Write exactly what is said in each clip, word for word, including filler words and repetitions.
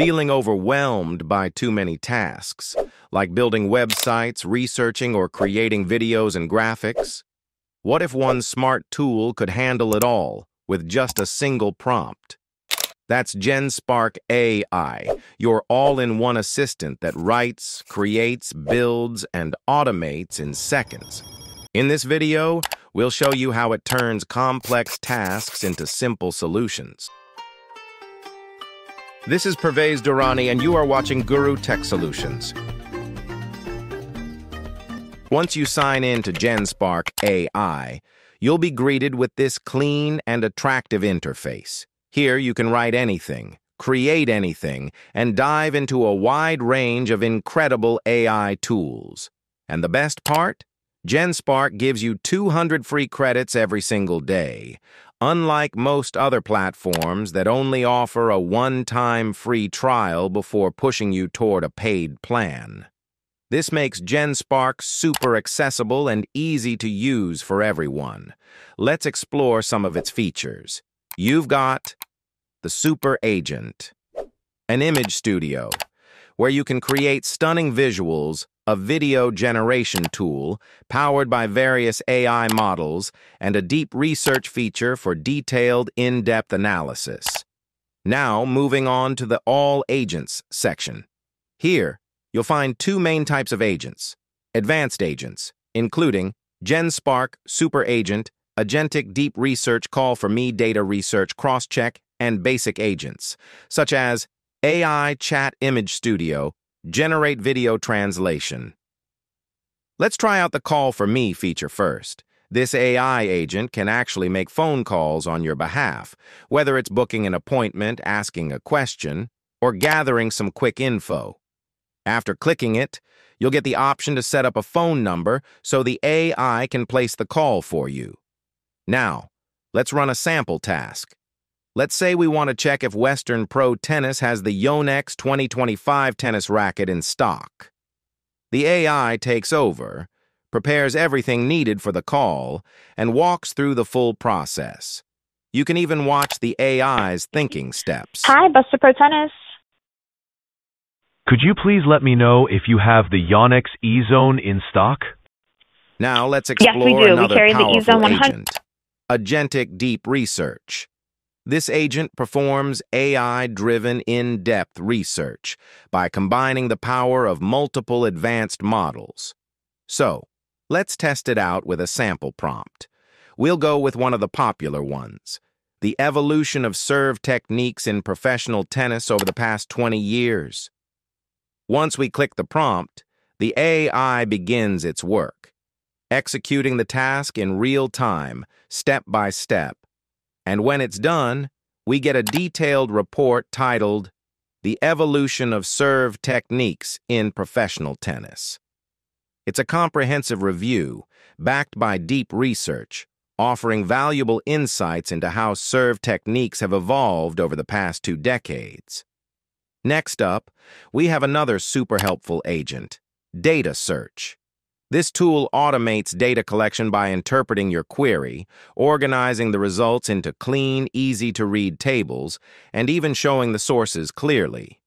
feeling overwhelmed by too many tasks, like building websites, researching, or creating videos and graphics? What if one smart tool could handle it all with just a single prompt? That's GenSpark A I, your all-in-one assistant that writes, creates, builds, and automates in seconds. In this video, we'll show you how it turns complex tasks into simple solutions. This is Pervaiz Durrani, and you are watching Guru Tech Solutions. Once you sign in to GenSpark A I, you'll be greeted with this clean and attractive interface. Here you can write anything, create anything, and dive into a wide range of incredible A I tools. And the best part? GenSpark gives you two hundred free credits every single day. Unlike most other platforms that only offer a one-time free trial before pushing you toward a paid plan. This makes GenSpark super accessible and easy to use for everyone. Let's explore some of its features. You've got the Super Agent, an image studio where you can create stunning visuals, a video generation tool powered by various A I models, and a deep research feature for detailed in-depth analysis. Now, moving on to the All Agents section. Here, you'll find two main types of agents, advanced agents, including GenSpark Super Agent, Agentic Deep Research Call for Me Data Research Cross-Check, and basic agents, such as A I Chat Image Studio, Generate Video Translation. Let's try out the Call for Me feature first. This A I agent can actually make phone calls on your behalf, whether it's booking an appointment, asking a question, or gathering some quick info. After clicking it, you'll get the option to set up a phone number so the A I can place the call for you. Now, let's run a sample task. Let's say we want to check if Western Pro Tennis has the Yonex twenty twenty-five tennis racket in stock. The A I takes over, prepares everything needed for the call, and walks through the full process. You can even watch the A I's thinking steps. Hi, Western Pro Tennis. Could you please let me know if you have the Yonex E-Zone in stock? Now let's explore yes, we do. another we carry powerful the E-Zone one hundred. Agent. Agentic Deep Research. This agent performs A I-driven in-depth research by combining the power of multiple advanced models. So, let's test it out with a sample prompt. We'll go with one of the popular ones, the evolution of serve techniques in professional tennis over the past twenty years. Once we click the prompt, the A I begins its work, executing the task in real time, step by step. And when it's done, we get a detailed report titled, The Evolution of Serve Techniques in Professional Tennis. It's a comprehensive review, backed by deep research, offering valuable insights into how serve techniques have evolved over the past two decades. Next up, we have another super helpful agent, Data Search. This tool automates data collection by interpreting your query, organizing the results into clean, easy-to-read tables, and even showing the sources clearly.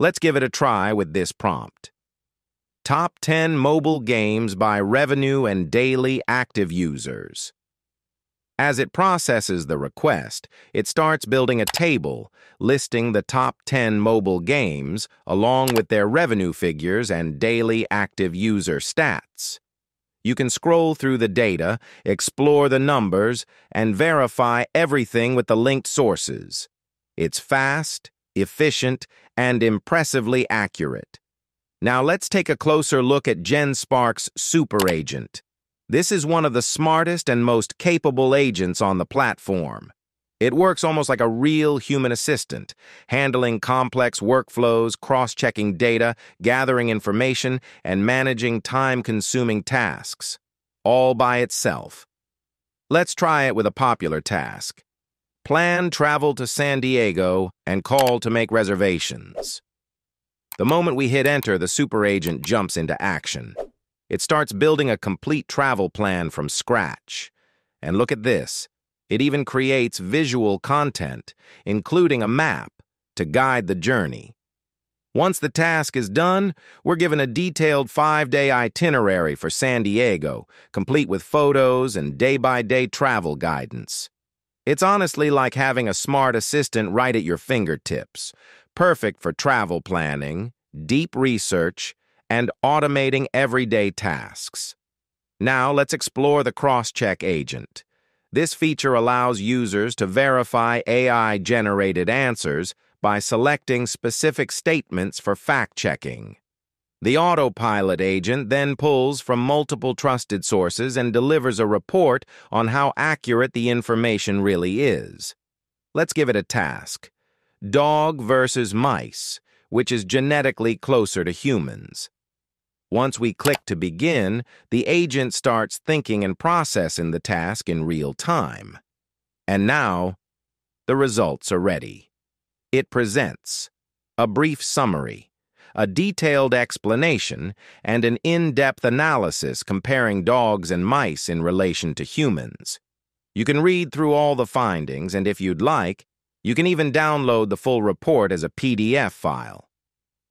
Let's give it a try with this prompt. Top ten mobile games by revenue and daily active users. As it processes the request, it starts building a table listing the top ten mobile games along with their revenue figures and daily active user stats. You can scroll through the data, explore the numbers, and verify everything with the linked sources. It's fast, efficient, and impressively accurate. Now let's take a closer look at GenSpark's Super Agent. This is one of the smartest and most capable agents on the platform. It works almost like a real human assistant, handling complex workflows, cross-checking data, gathering information, and managing time-consuming tasks, all by itself. Let's try it with a popular task. Plan travel to San Diego and call to make reservations. The moment we hit enter, the super agent jumps into action. It starts building a complete travel plan from scratch. And look at this. It even creates visual content, including a map, to guide the journey. Once the task is done, we're given a detailed five-day itinerary for San Diego, complete with photos and day-by-day travel guidance. It's honestly like having a smart assistant right at your fingertips, perfect for travel planning, deep research, and automating everyday tasks. Now let's explore the cross-check agent. This feature allows users to verify A I-generated answers by selecting specific statements for fact-checking. The autopilot agent then pulls from multiple trusted sources and delivers a report on how accurate the information really is. Let's give it a task: dog versus mice, which is genetically closer to humans. Once we click to begin, the agent starts thinking and processing the task in real time. And now, the results are ready. It presents a brief summary, a detailed explanation, and an in-depth analysis comparing dogs and mice in relation to humans. You can read through all the findings, and if you'd like, you can even download the full report as a P D F file.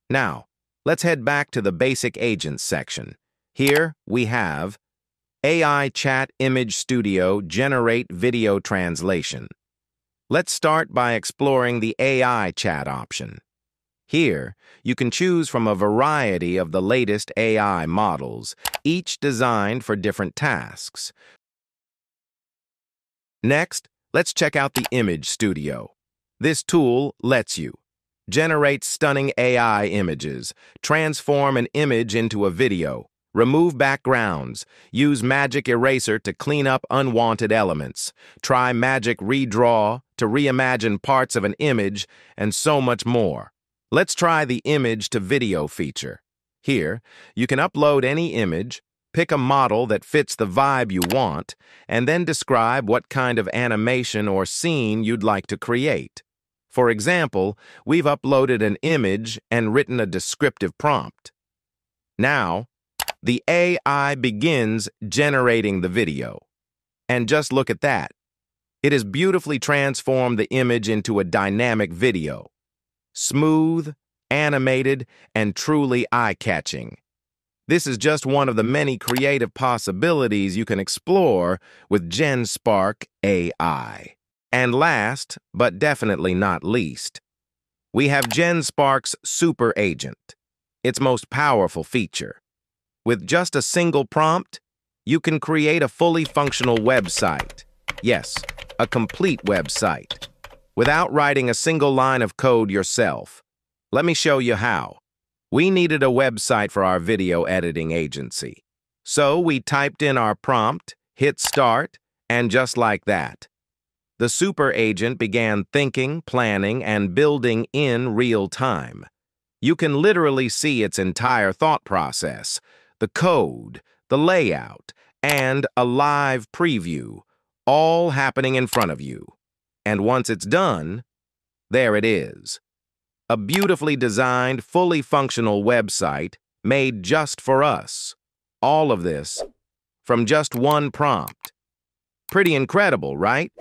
Now, let's head back to the Basic Agents section. Here we have A I Chat Image Studio Generate Video Translation. Let's start by exploring the A I chat option. Here, you can choose from a variety of the latest A I models, each designed for different tasks. Next, let's check out the Image Studio. This tool lets you generate stunning A I images, transform an image into a video, remove backgrounds, use Magic Eraser to clean up unwanted elements, try Magic Redraw to reimagine parts of an image, and so much more. Let's try the image to video feature. Here, you can upload any image, pick a model that fits the vibe you want, and then describe what kind of animation or scene you'd like to create. For example, we've uploaded an image and written a descriptive prompt. Now, the A I begins generating the video. And just look at that. It has beautifully transformed the image into a dynamic video. Smooth, animated, and truly eye-catching. This is just one of the many creative possibilities you can explore with GenSpark A I. And last, but definitely not least, we have GenSpark's Super Agent, its most powerful feature. With just a single prompt, you can create a fully functional website. Yes, a complete website, without writing a single line of code yourself. Let me show you how. We needed a website for our video editing agency. So we typed in our prompt, hit start, and just like that, the super agent began thinking, planning, and building in real time. You can literally see its entire thought process, the code, the layout, and a live preview, all happening in front of you. And once it's done, there it is. A beautifully designed, fully functional website made just for us. All of this from just one prompt. Pretty incredible, right?